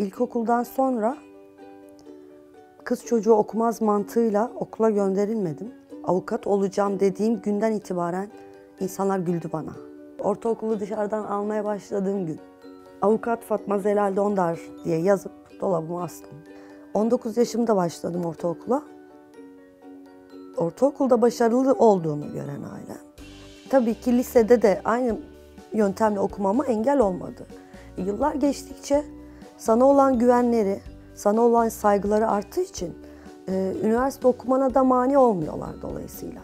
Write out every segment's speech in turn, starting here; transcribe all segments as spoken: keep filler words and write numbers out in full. ilkokuldan sonra kız çocuğu okumaz mantığıyla okula gönderilmedim. Avukat olacağım dediğim günden itibaren insanlar güldü bana. Ortaokulu dışarıdan almaya başladığım gün avukat Fatma Zelal Dondar diye yazıp dolabıma astım. on dokuz yaşımda başladım ortaokula. Ortaokulda başarılı olduğumu gören aile. Tabii ki lisede de aynı yöntemle okumama engel olmadı. Yıllar geçtikçe sana olan güvenleri, sana olan saygıları arttığı için e, üniversite okumana da mani olmuyorlar dolayısıyla.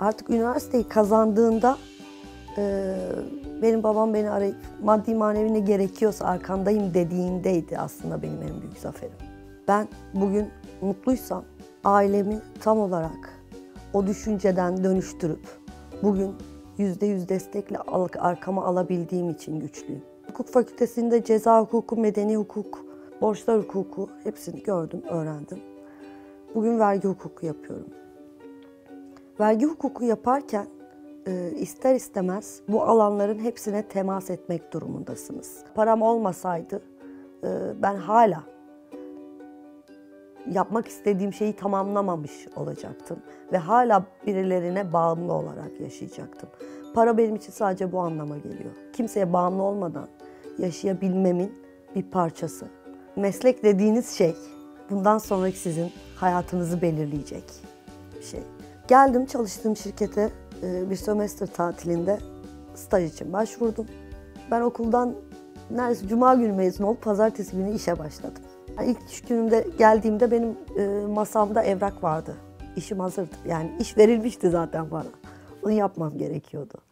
Artık üniversiteyi kazandığında e, benim babam beni arayıp maddi manevi ne gerekiyorsa arkandayım dediğindeydi aslında benim en büyük zaferim. Ben bugün mutluysam ailemi tam olarak o düşünceden dönüştürüp bugün yüzde yüz destekle arkama alabildiğim için güçlüyüm. Hukuk fakültesinde ceza hukuku, medeni hukuk, borçlar hukuku hepsini gördüm, öğrendim. Bugün vergi hukuku yapıyorum. Vergi hukuku yaparken ister istemez bu alanların hepsine temas etmek durumundasınız. Param olmasaydı ben hala yapmak istediğim şeyi tamamlamamış olacaktım. Ve hala birilerine bağımlı olarak yaşayacaktım. Para benim için sadece bu anlama geliyor. Kimseye bağımlı olmadan yaşayabilmemin bir parçası. Meslek dediğiniz şey bundan sonraki sizin hayatınızı belirleyecek bir şey. Geldim çalıştığım şirkete bir sömestr tatilinde staj için başvurdum. Ben okuldan neredeyse cuma günü mezun olup pazartesi günü işe başladım. Yani ilk iş günümde geldiğimde benim masamda evrak vardı. İşim hazırdı. Yani iş verilmişti zaten bana. Onu yapmam gerekiyordu.